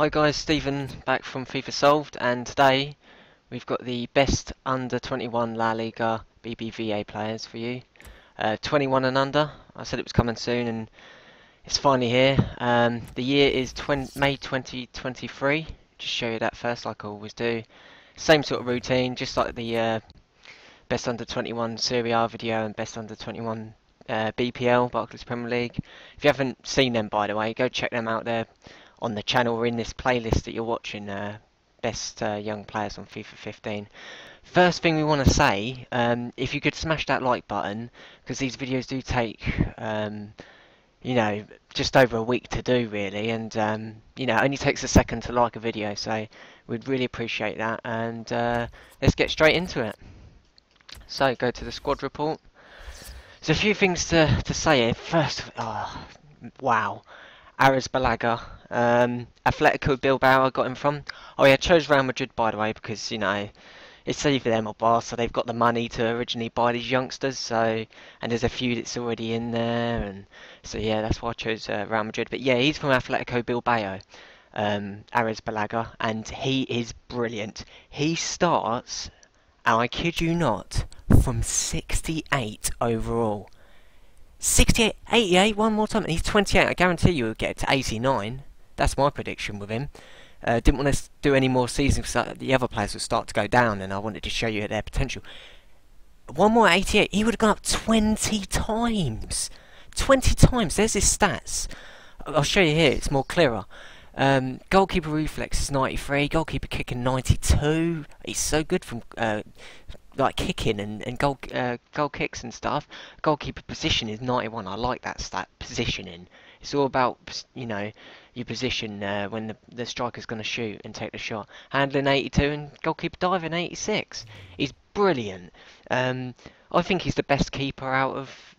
Hi guys, Stephen back from FIFA Solved, and today we've got the best under 21 La Liga BBVA players for you. 21 and under, I said it was coming soon and it's finally here. The year is May 2023, just show you that first like I always do. Same sort of routine, just like the best under 21 Serie A video and best under 21 BPL, Barclays Premier League. If you haven't seen them, by the way, go check them out there on the channel or in this playlist that you're watching, best young players on FIFA 15. First thing we want to say, if you could smash that like button, because these videos do take, you know, just over a week to do really, and you know, it only takes a second to like a video, so we'd really appreciate that. And let's get straight into it. So go to the squad report. There's a few things to say here. First, oh, wow. Arrizabalaga, Atletico Bilbao I got him from. Oh yeah, I chose Real Madrid by the way because, you know, it's either them or Barca, so they've got the money to originally buy these youngsters, so, and there's a few that's already in there, and so yeah, that's why I chose Real Madrid. But yeah, he's from Atletico Bilbao, Arrizabalaga, and he is brilliant. He starts, and I kid you not, from 68 overall. 68, 88, one more time, and he's 28. I guarantee you he'll get to 89. That's my prediction with him. Didn't want to do any more seasons because the other players would start to go down, and I wanted to show you their potential. One more 88, he would have gone up 20 times. 20 times, there's his stats. I'll show you here, it's more clearer. Goalkeeper reflex is 93, goalkeeper kicking 92. He's so good from... like kicking and goal kicks and stuff. Goalkeeper position is 91. I like that stat, positioning. It's all about, you know, your position when the striker's going to shoot and take the shot. Handling 82 and goalkeeper diving 86. He's brilliant. I think he's the best keeper out of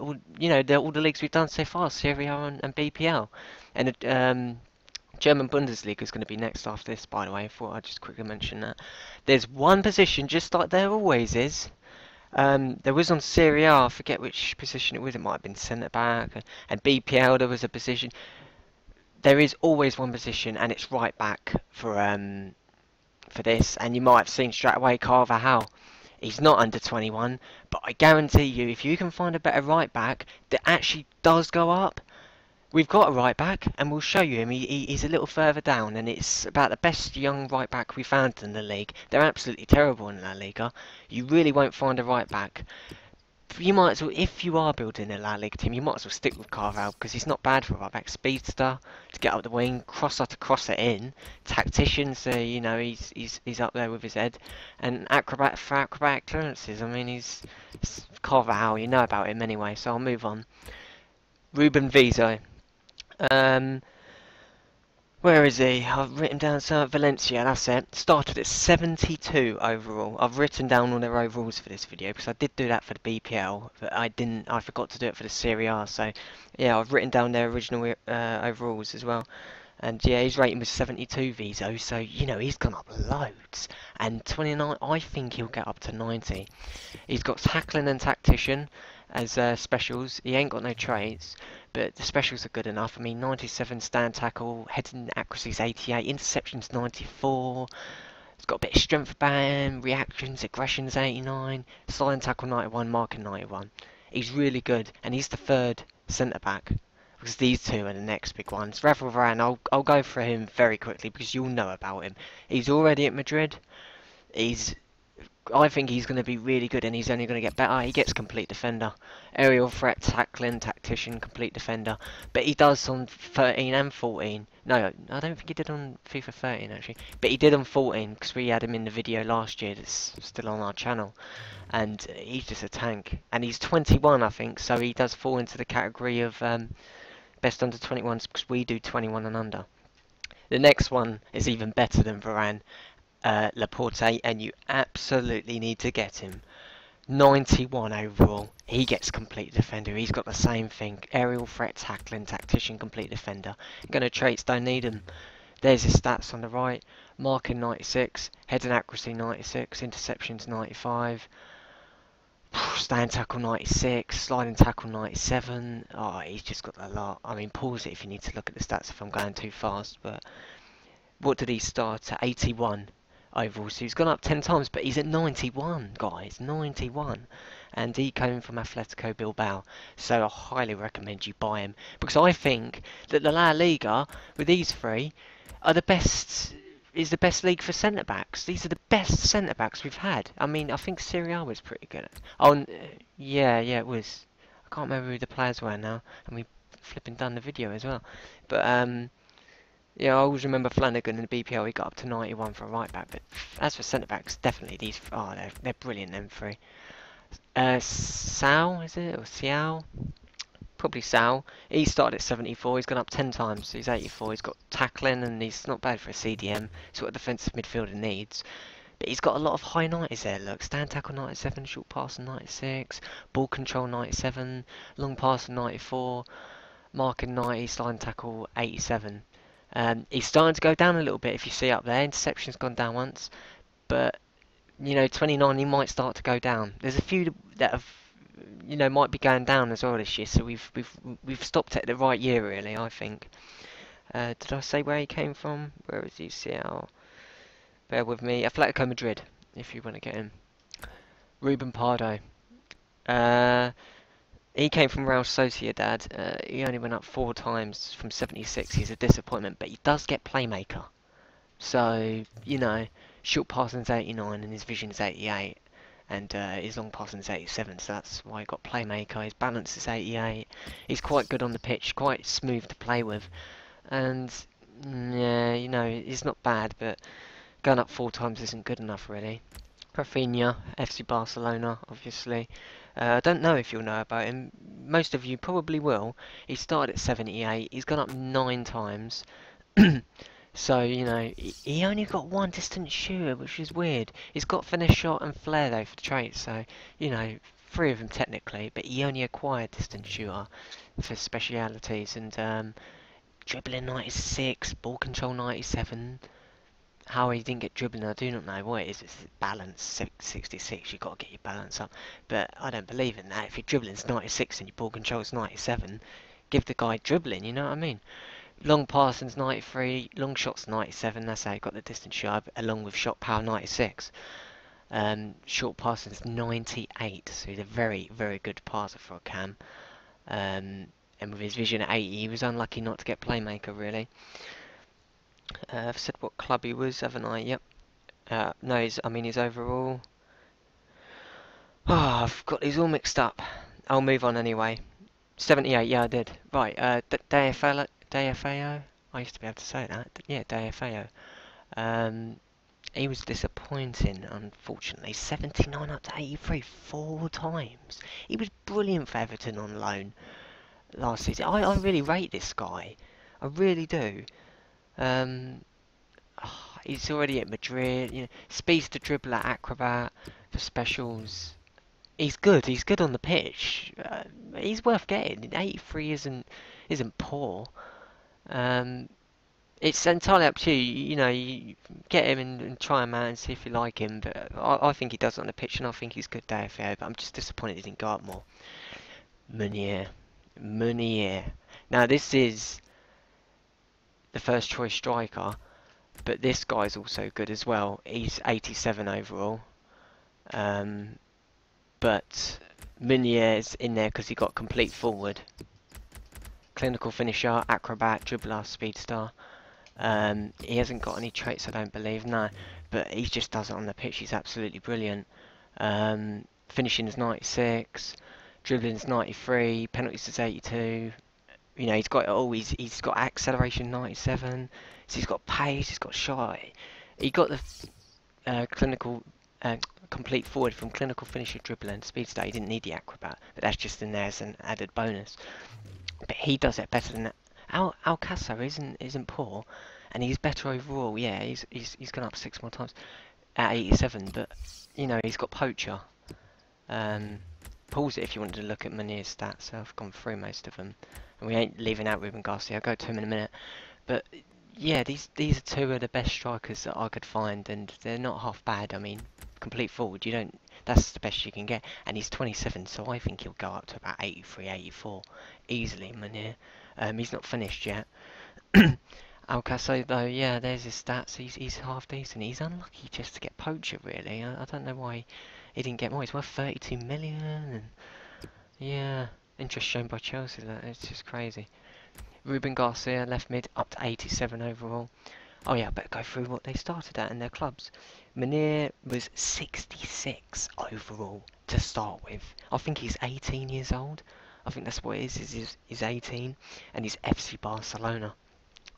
all, you know, all the leagues we've done so far, Serie A and BPL. And German Bundesliga is going to be next after this, by the way. I thought I'd just quickly mention that. There's one position, just like there always is. There was on Serie A, I forget which position it was. It might have been centre-back. And BPL, there was a position. There is always one position, and it's right back for this. And you might have seen straight away Carvajal. He's not under 21, but I guarantee you, if you can find a better right back that actually does go up, we've got a right back, and we'll show you him. He's a little further down, and it's about the best young right back we found in the league. They're absolutely terrible in La Liga. You really won't find a right back. You might as well, if you are building a La Liga team, you might as well stick with Carvajal because he's not bad for a right back. Speedster to get up the wing, crosser to cross it in, tactician, so you know he's up there with his head, and acrobat for acrobatic clearances. I mean, he's Carvajal. You know about him anyway, so I'll move on. Ruben Viso. Where is he? I've written down Valencia, that's it. Started at 72 overall. I've written down all their overalls for this video because I did do that for the BPL, but I forgot to do it for the Serie A, so yeah, I've written down their original overalls as well. And yeah, his rating was 72 Viso, so you know, he's gone up loads. And 29, I think he'll get up to 90. He's got tackling and tactician as specials. He ain't got no traits, but the specials are good enough. I mean, 97 stand tackle, heading accuracy's 88, interceptions 94. It's got a bit of strength about him, reactions, aggressions 89, sliding tackle 91, marking 91. He's really good, and he's the third centre back, because these two are the next big ones. Rafael Varane, I'll go for him very quickly because you'll know about him. He's already at Madrid. I think he's going to be really good, and he's only going to get better. He gets complete defender, aerial threat, tackling, tactician, complete defender. But he does on 13 and 14. No, I don't think he did on FIFA 13 actually. But he did on 14 because we had him in the video last year that's still on our channel. And he's just a tank. And he's 21, I think, so he does fall into the category of... best under 21s because we do 21 and under. The next one is even better than Varane, Laporte, and you absolutely need to get him. 91 overall. He gets complete defender. He's got the same thing. Aerial threat, tackling, tactician, complete defender. Going to traits, don't need him. There's his stats on the right. Marking 96, heading accuracy 96, interceptions 95. Stand tackle 96, sliding tackle 97. Oh, he's just got a lot. I mean, pause it if you need to look at the stats if I'm going too fast, but what did he start at? 81 overall. So he's gone up 10 times, but he's at 91, guys. 91. And he came from Atletico Bilbao. So I highly recommend you buy him, because I think that the La Liga, with these three, are the best... is the best league for centre-backs. These are the best centre-backs we've had. I mean, I think Serie A was pretty good. Oh, yeah, it was. I can't remember who the players were now. And we flipping done the video as well. But, yeah, I always remember Flanagan in the BPL. He got up to 91 for a right-back. But as for centre-backs, definitely these... oh, they're brilliant, them three. Sal, is it? Or Sial? Probably Sal. He started at 74, he's gone up 10 times, he's 84, he's got tackling, and he's not bad for a CDM, it's what a defensive midfielder needs. But he's got a lot of high 90s there, look. Stand tackle 97, short pass 96, ball control 97, long pass 94, marking 90, slide tackle 87. He's starting to go down a little bit, if you see up there, interception's gone down once, but, you know, 29, he might start to go down. There's a few that have, you know, might be going down as well this year, so we've stopped at the right year, really, I think. Did I say where he came from? Where is he? CL. Bear with me. Atletico Madrid, if you want to get him. Ruben Pardo. He came from Real Sociedad. He only went up 4 times from 76. He's a disappointment, but he does get playmaker. So, you know, short passing's 89 and his vision's 88. And his long passing is 87, so that's why he got playmaker. His balance is 88. He's quite good on the pitch, quite smooth to play with. And, yeah, you know, he's not bad, but going up 4 times isn't good enough, really. Rafinha, FC Barcelona, obviously. I don't know if you'll know about him. Most of you probably will. He started at 78. He's gone up 9 times. So, you know, he only got 1 distant shooter, which is weird. He's got finesse shot and flair, though, for the traits, so, you know, 3 of them technically, but he only acquired distant shooter for specialities, and dribbling 96, ball control 97. How he didn't get dribbling, I do not know what it is. It's balance 66, you've got to get your balance up, but I don't believe in that. If your dribbling's 96 and your ball control's 97, give the guy dribbling, you know what I mean? Long passing's 93, long shot's 97, that's how he got the distance shot, along with shot power 96. Short passing's 98, so he's a very, very good passer for a cam. And with his vision at 80, he was unlucky not to get playmaker, really. I've said what club he was, haven't I? Yep. No, his overall... oh, I've got these all mixed up. I'll move on anyway. 78, yeah, I did. Right, Deulofeu, I used to be able to say that. Yeah, Deulofeu. He was disappointing, unfortunately. 79 up to 83, 4 times. He was brilliant for Everton on loan last season. I really rate this guy. I really do. He's already at Madrid. You know, speedster, dribbler, acrobat for specials. He's good. He's good on the pitch. He's worth getting. 83 isn't poor. It's entirely up to you. You know, you get him and try him out and see if you like him. But I think he does it on the pitch, and I think he's a good Deulofeu. But I'm just disappointed he didn't go up more. Munir. Now this is the first choice striker, but this guy's also good as well. He's 87 overall. But Munier's in there because he got complete forward, clinical finisher, acrobat, dribbler, speedstar. He hasn't got any traits, I don't believe, no. But he just does it on the pitch. He's absolutely brilliant. Finishing is 96, dribbling is 93, penalties is 82. You know, he's got it all. He's got acceleration 97. So he's got pace. He's got shot. He got the complete forward from clinical finisher, dribbler and speedster. He didn't need the acrobat, but that's just in there as an added bonus. But he does it better than that. Alcacer isn't poor, and he's better overall. Yeah, he's gone up 6 more times at 87. But you know, he's got poacher. Pause it if you wanted to look at Munir's stats. So I've gone through most of them, and we ain't leaving out Ruben Garcia. I'll go to him in a minute. But yeah, these are 2 of the best strikers that I could find, and they're not half bad. I mean, complete forward, you don't, that's the best you can get, and he's 27, so I think he'll go up to about 83, 84 easily, Munir. He's not finished yet. Alcacer though, yeah, there's his stats. He's half decent. He's unlucky just to get poacher really. I don't know why he didn't get more. He's worth 32 million. And yeah, interest shown by Chelsea. That it's just crazy. Ruben Garcia, left mid, up to 87 overall. Oh yeah, I better go through what they started at in their clubs. Munir was 66 overall to start with. I think he's 18 years old. I think that's what it is he's 18 and he's FC Barcelona.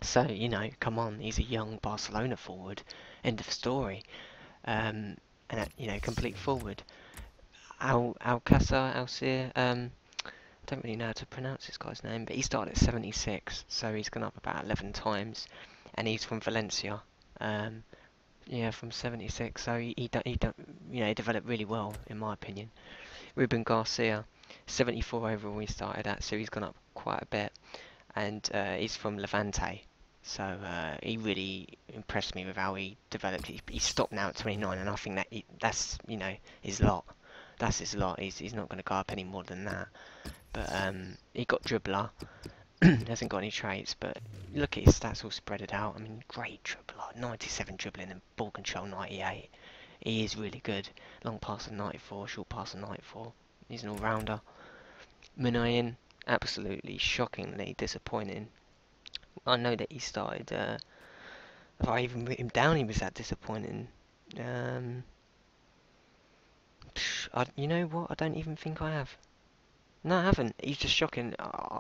So, you know, come on, he's a young Barcelona forward. End of story. And, you know, complete forward. Alcacer, I don't really know how to pronounce this guy's name, but he started at 76, so he's gone up about 11 times. And he's from Valencia. Yeah, from 76, so he developed really well, in my opinion. Ruben Garcia, 74 overall he started at, so he's gone up quite a bit. And he's from Levante. So he really impressed me with how he developed. He stopped now at 29, and I think that that's, you know, his lot. That's his lot. He's not going to go up any more than that. But he got dribbler. Hasn't got any traits, but look at his stats all spreaded out. I mean, great dribbler, 97 dribbling and ball control 98. He is really good. Long pass of 94, short pass of 94. He's an all-rounder. Muniain, absolutely shockingly disappointing. I know that he started. If I even put him down, he was that disappointing. You know what? I don't even think I have. No, I haven't. He's just shocking.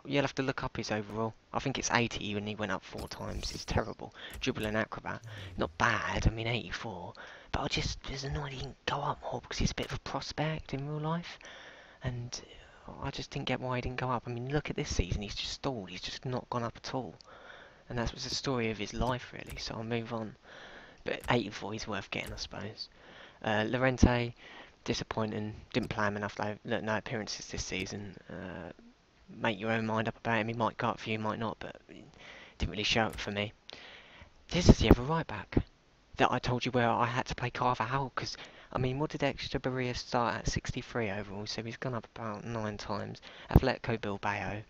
You'll have to look up his overall. I think it's 80 when he went up 4 times. It's terrible. Dribble and acrobat. Not bad. I mean, 84. But I just was annoyed he didn't go up more because he's a bit of a prospect in real life. And I just didn't get why he didn't go up. I mean, look at this season. He's just stalled. He's just not gone up at all. And that was the story of his life, really. So I'll move on. But 84, he's worth getting, I suppose. Llorente. Disappointing, didn't play him enough though, no appearances this season. Make your own mind up about him, he might go up for you, might not, but didn't really show up for me. This is the other right back that I told you where I had to play Carvajal, because, I mean, what did extra Barria start at? 63 overall, so he's gone up about 9 times. Atletico Bilbao,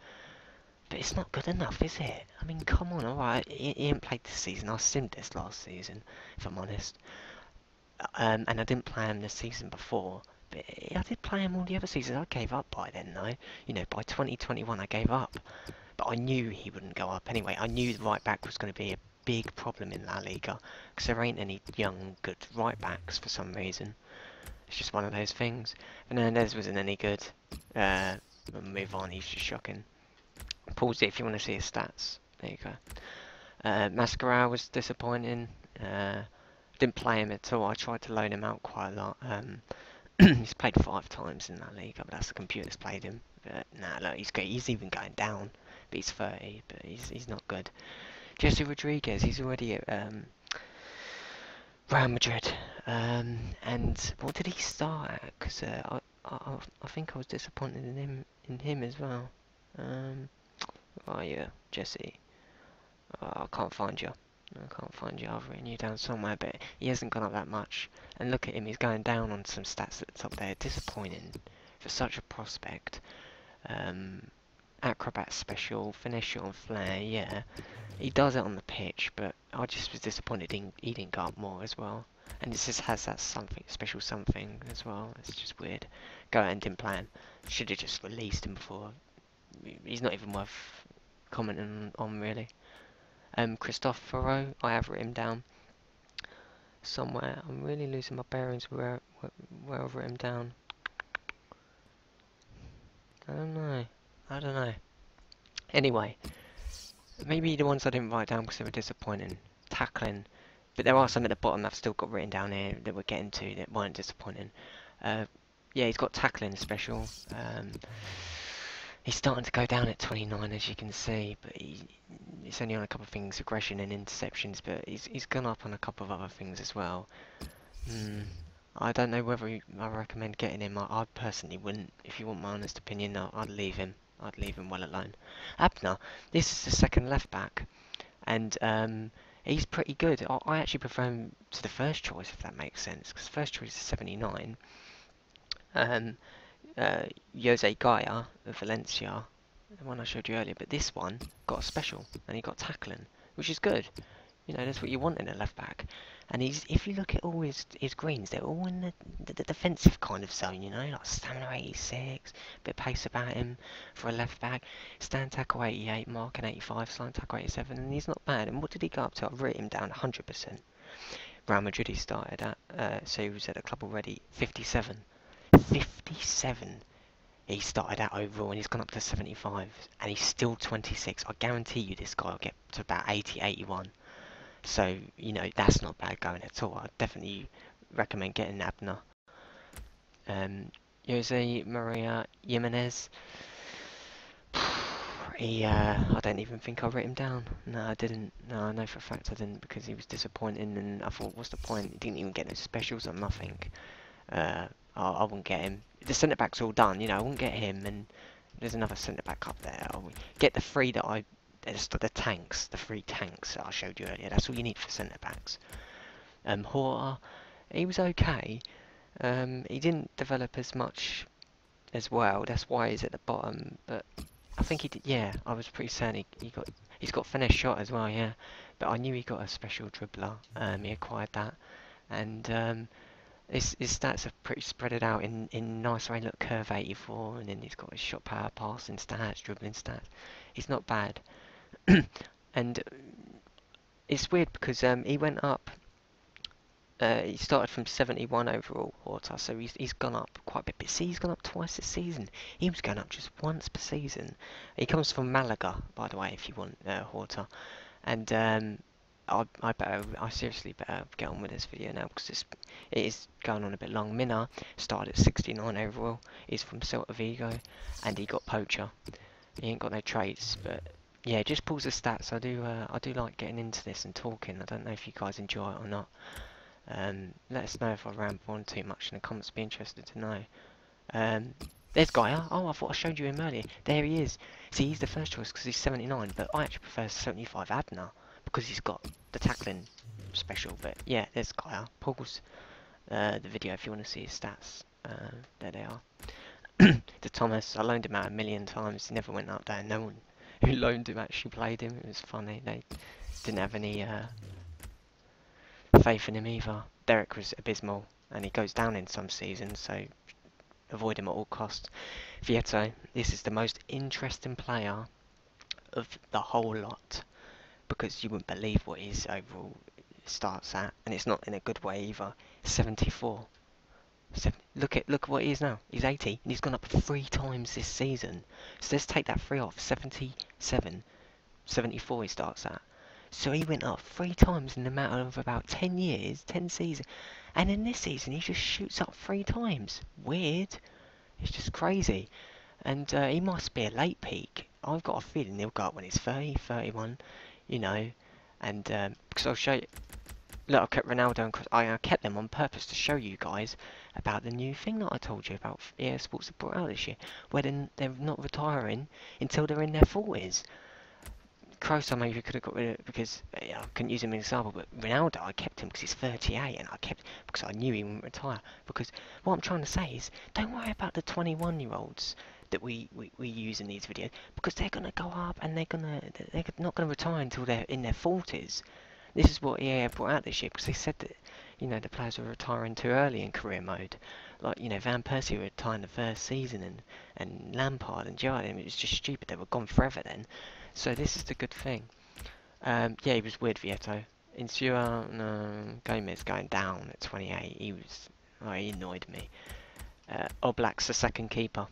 but it's not good enough, is it? I mean, come on, alright, he ain't played this season, I simmed this last season, if I'm honest. And I didn't play him the season before, but I did play him all the other seasons. I gave up by then though, you know, by 2021 I gave up, but I knew he wouldn't go up anyway. I knew the right back was going to be a big problem in La Liga, because there ain't any young good right backs for some reason. It's just one of those things. Fernandez wasn't any good. We'll move on, he's just shocking. Pause it if you want to see his stats, there you go. Mascarell was disappointing. Didn't play him at all. I tried to loan him out quite a lot. He's played 5 times in that league, but that's the computer's played him. But nah, look, he's good. He's even going down. But he's 30, but he's not good. Jesé Rodríguez, he's already at Real Madrid. And what did he start at? Because I think I was disappointed in him as well. Oh yeah, Jesse. I can't find you. I can't find you, I've written you down somewhere, but he hasn't gone up that much. And look at him, he's going down on some stats at the top there. Disappointing for such a prospect. Acrobat special, finisher on flair, yeah. He does it on the pitch, but I just was disappointed he didn't go up more as well. And it just has that something, special something as well. It's just weird. Go out and didn't play him. Should have just released him before. He's not even worth commenting on, really. Cristoforo, I have written him down somewhere. I'm really losing my bearings where I've written him down. I don't know. Anyway, maybe the ones I didn't write down because they were disappointing. Tackling, but there are some at the bottom I've still got written down here that we're getting to that weren't disappointing. Yeah, he's got tackling special. He's starting to go down at 29, as you can see, but it's only on a couple of things, aggression and interceptions, but he's gone up on a couple of other things as well. I don't know whether I recommend getting him. I personally wouldn't. If you want my honest opinion, I'd leave him. I'd leave him well alone. Abner, this is the second left back, and he's pretty good. I actually prefer him to the first choice, if that makes sense, because first choice is 79. José Gayà of Valencia, the one I showed you earlier, but this one got a special and he got tackling, which is good. You know, that's what you want in a left back. And he's, if you look at all his greens, they're all in the defensive kind of zone, you know, like stamina 86, bit of pace about him for a left back, stand tackle 88, marking 85, slide tackle 87, and he's not bad. And what did he go up to? I've written him down 100%. Real Madrid he started at, so he was at the club already, 57. 57 he started at overall, and he's gone up to 75, and he's still 26. I guarantee you this guy will get to about 80, 81. So, you know, that's not bad going at all. I definitely recommend getting Abner. Jose Maria Jimenez. He, I don't even think I wrote him down. No, I didn't. No, I know for a fact I didn't, because he was disappointing, and I thought, what's the point? He didn't even get no specials or nothing. I wouldn't get him. The centre-back's all done, you know, I wouldn't get him, and there's another centre-back up there. I'll get the three that I... the tanks, the three tanks that I showed you earlier. That's all you need for centre backs. Horta, he was okay. He didn't develop as much as well. That's why he's at the bottom. But I think he did. Yeah, I was pretty certain he's got finesse shot as well. Yeah, but I knew he got a special dribbler. He acquired that, and his stats are pretty spread it out in nice way. Look, curve 84, and then he's got his shot power, passing stats, dribbling stats. He's not bad. And it's weird because he went up, he started from 71 overall, Horta, so he's gone up quite a bit. But see, he's gone up twice this season. He was going up just once per season. He comes from Malaga, by the way, if you want, Horta. And I seriously better get on with this video now, because it is going on a bit long. Mina started at 69 overall. He's from Celta Vigo, and he got poacher. He ain't got no traits, but... yeah, it just pulls the stats. I do like getting into this and talking. I don't know if you guys enjoy it or not. Let us know if I ramble on too much in the comments. Be interested to know. There's Gayà. Oh, I thought I showed you him earlier. There he is. See, he's the first choice because he's 79, but I actually prefer 75 Abner because he's got the tackling special. But yeah, there's Gayà. Pause the video if you want to see his stats. There they are. To Thomas, I loaned him out a million times. He never went up there. No one who loaned him actually played him. It was funny. They didn't have any faith in him either. Derek was abysmal, and he goes down in some seasons, so avoid him at all costs. Vietto, this is the most interesting player of the whole lot, because you wouldn't believe what his overall starts at, and it's not in a good way either. 74. Look at what he is now. He's 80, and he's gone up 3 times this season. So let's take that 3 off. 77, 74 he starts at. So he went up 3 times in the matter of about 10 years, 10 seasons. And in this season, he just shoots up 3 times. Weird. It's just crazy. And he must be a late peak. I've got a feeling he'll go up when he's 30, 31, you know. And because I'll show you. Look, I kept Ronaldo and Kroos. I kept them on purpose to show you guys about the new thing that I told you about EA Sports have brought out this year, where they're not retiring until they're in their 40s. Kroos, I maybe could have got rid of because I couldn't use him as an example, but Ronaldo, I kept him because he's 38, and I kept because I knew he wouldn't retire. Because what I'm trying to say is, don't worry about the 21-year-olds that we use in these videos, because they're gonna go up and they're not gonna retire until they're in their 40s. This is what EA brought out this year, because they said that, you know, the players were retiring too early in career mode. Like, you know, Van Persie retired the first season, and Lampard and Gerrard. It was just stupid. They were gone forever then. So this is the good thing. Yeah, he was weird, Vietto. Insua, no, Gomez going down at 28. He annoyed me. Oblak's the second keeper.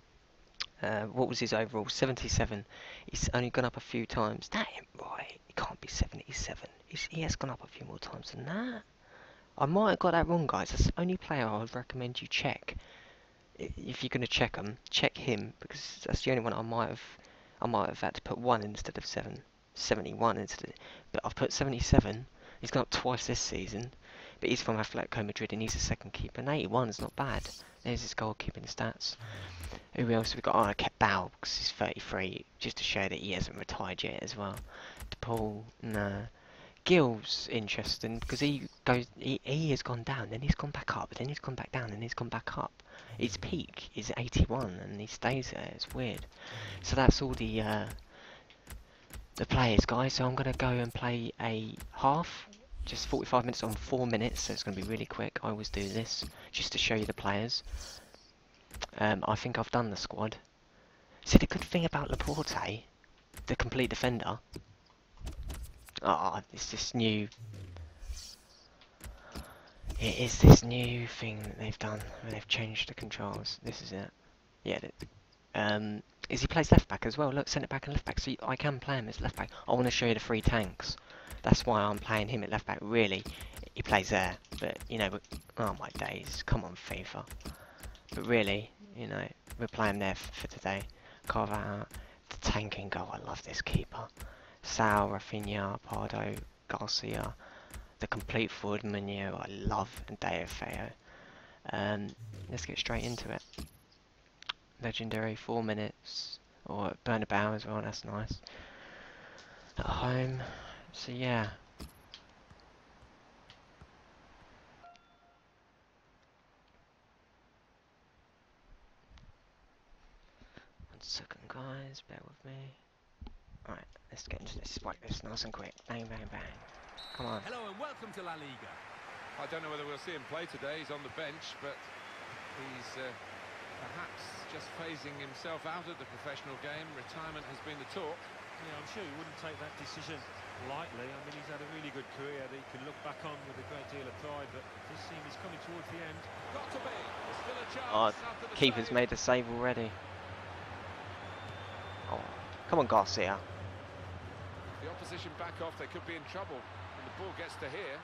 What was his overall? 77. He's only gone up a few times. That ain't right. He can't be 77. He has gone up a few more times than that. I might have got that wrong, guys. That's the only player I would recommend you check. If you're going to check him, check him, because that's the only one I might have had to put 1 instead of 7. 71 instead of... but I've put 77. He's gone up twice this season. But he's from Atletico Madrid, and he's the second keeper. And 81 is not bad. There's his goalkeeping stats. Who else have we got? Oh, I kept Bale, because he's 33, just to show that he hasn't retired yet as well. DePaul, nah. Gill's interesting, because he has gone down, then he's gone back up, then he's gone back down, and he's gone back up. His peak is 81, and he stays there. It's weird. So that's all the players, guys. So I'm going to go and play a half, just 45 minutes on 4 minutes, so it's going to be really quick. I always do this just to show you the players. I think I've done the squad. See, the good thing about Laporte, the complete defender, it's this new, it is this new thing that they've done when they've changed the controls. This is it. Yeah, is he plays left back as well. Look, centre back and left back, so I can play him as left back. I want to show you the three tanks. That's why I'm playing him at left back. Really, he plays there, but you know, oh my days, come on FIFA. But really, you know, we're playing there for today. Carvajal, the tanking goal. I love this keeper. Sal, Rafinha, Pardo, Garcia, the complete forward menu. I love, and Deulofeu. Let's get straight into it. Legendary, 4 minutes, or Bernabeu as well. That's nice. At home. So yeah. One second, guys. Bear with me. All right, let's get into this spot. It's nice and quick. Bang, bang, bang. Come on. Hello and welcome to La Liga. I don't know whether we'll see him play today. He's on the bench, but he's perhaps just phasing himself out of the professional game. Retirement has been the talk. Yeah, I'm sure he wouldn't take that decision lightly. I mean, he's had a really good career that he can look back on with a great deal of pride, but this team is coming towards the end. Got to be. There's still a chance. Oh, keeper's made the save already. Oh, come on, Garcia. The opposition back off, they could be in trouble when the ball gets to here.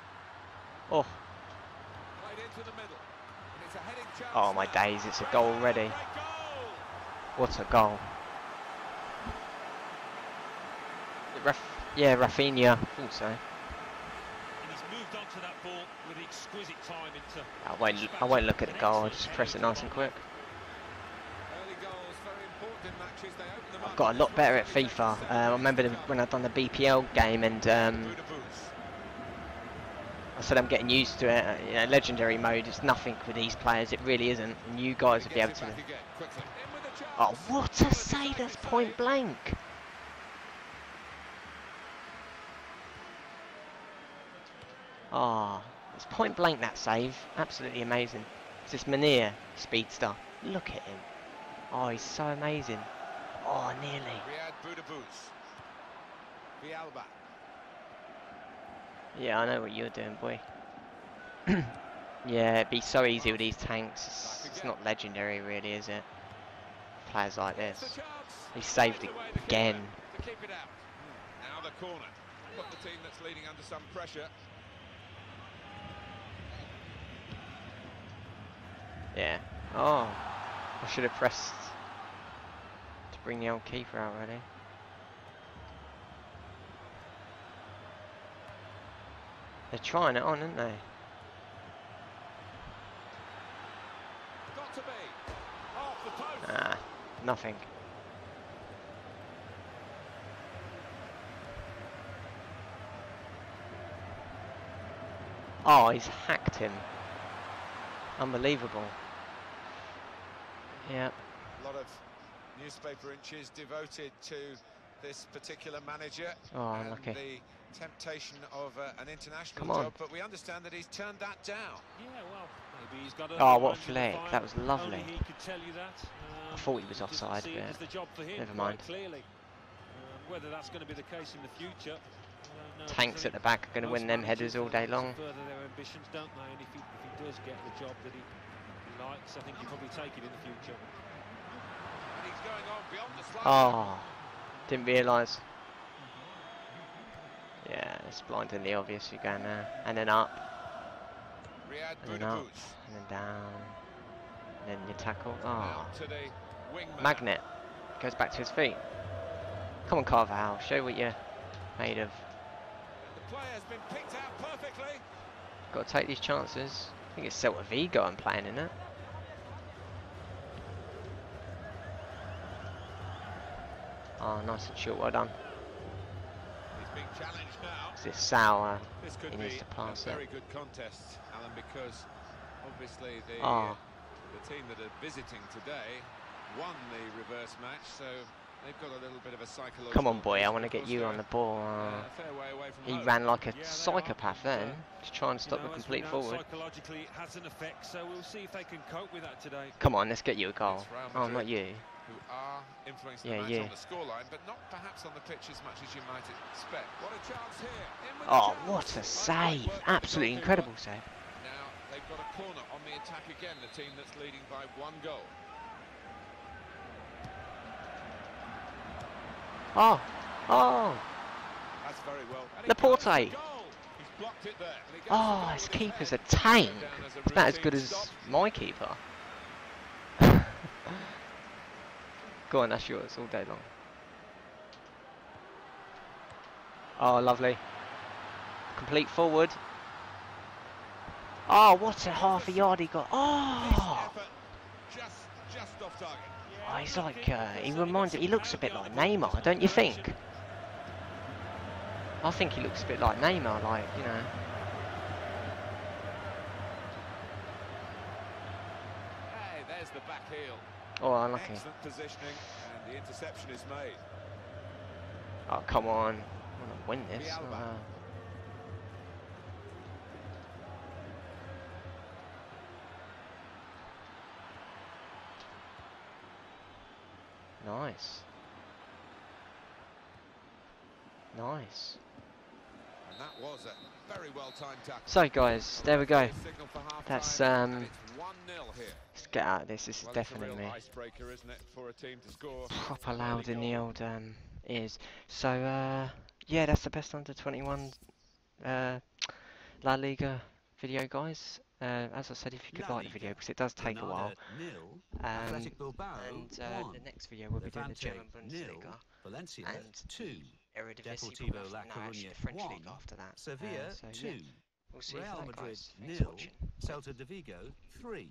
Oh. Played into the middle. And it's a heading chance. Oh, my days, it's a goal already. What a goal. Yeah, Rafinha also. And he's moved on to that ball with exquisite time into. I won't look at the goal. I just press it nice and quick. Early goals, very important matches. They open them up. I've got a lot better at FIFA. I remember when I'd done the BPL game, and I said I'm getting used to it. You know, legendary mode is nothing with these players. It really isn't. And you guys will be able to. Oh, what a save! That's point blank. Ah, oh, it's point blank, that save. Absolutely amazing. It's this Munir speedster. Look at him. Oh, he's so amazing. Oh, nearly. Yeah, I know what you're doing, boy. Yeah, it'd be so easy with these tanks. It's not legendary, really, is it? Players like this. He saved it again. Now the corner. Got the team that's leading under some pressure. Yeah. Oh, I should have pressed to bring the old keeper out already. They're trying it on, aren't they? Got to be. Off the post. Nah, nothing. Oh, he's hacked him. Unbelievable. Yeah. A lot of newspaper inches devoted to this particular manager. Oh, and lucky. The temptation of an international job, but we understand that he's turned that down. Yeah, well, maybe he's got a. Oh, what a flick! That was lovely. He could tell you that. I thought he was offside, but never mind. Clearly, whether that's going to be the case in the future. No, tanks at the back are going to win them headers all day long. Further their ambitions, don't they? And if he does get the job that he likes, I think he'll probably take it in the future. And he's going on beyond the slide. Oh, didn't realise. Yeah, it's blindingly obvious. You're going there, and then up, and then up, and then down, and then you tackle. Oh, magnet goes back to his feet. Come on, Carvajal, show what you're made of. Player's been picked out perfectly. Got to take these chances. I think it's Celta Vigo I'm playing in it. Oh, nice and short, well done. He's being challenged now. Is this Sauer? This could be a very good contest, Alan, because obviously the team that are visiting today won the reverse match, so Come on, boy, I want to get you on the ball. He ran like a psychopath then to try and stop the complete forward. Psychologically has an effect, so we'll see if they can cope with that today. Come on, let's get you a goal. Oh, not you. Who are influencing the match on the scoreline, but not perhaps on the pitch as much as you might expect. What a chance here. Oh, what a save. Absolutely incredible save. Now, they've got a corner on the attack again, the team that's leading by one goal. Oh, oh. That's very well. Laporte. Oh, his keeper's a tank. It's about as good as my keeper. Go on, that's yours all day long. Oh, lovely. Complete forward. Oh, what a half a yard he got. Oh! Just off target. Oh, he's like, he reminds me, he looks a bit like Neymar, don't you think? I think he looks a bit like Neymar, like, you know. Hey, there's the back heel. Oh, unlucky. Excellent positioning, and the interception is made. Oh, come on. I want to win this. Nice. Nice. And that was a very well timed tackle. So guys, there we go. That's let's get out of this. This is definitely proper loud in the old ears. So yeah, that's the best under 21 La Liga video, guys. As I said, if you could like the video, because it does take a while, and the next video will be doing the German Bundesliga, Valencia and Eredivisie, the French league after that. Sevilla 2, Real Madrid 0, Celta Vigo 3.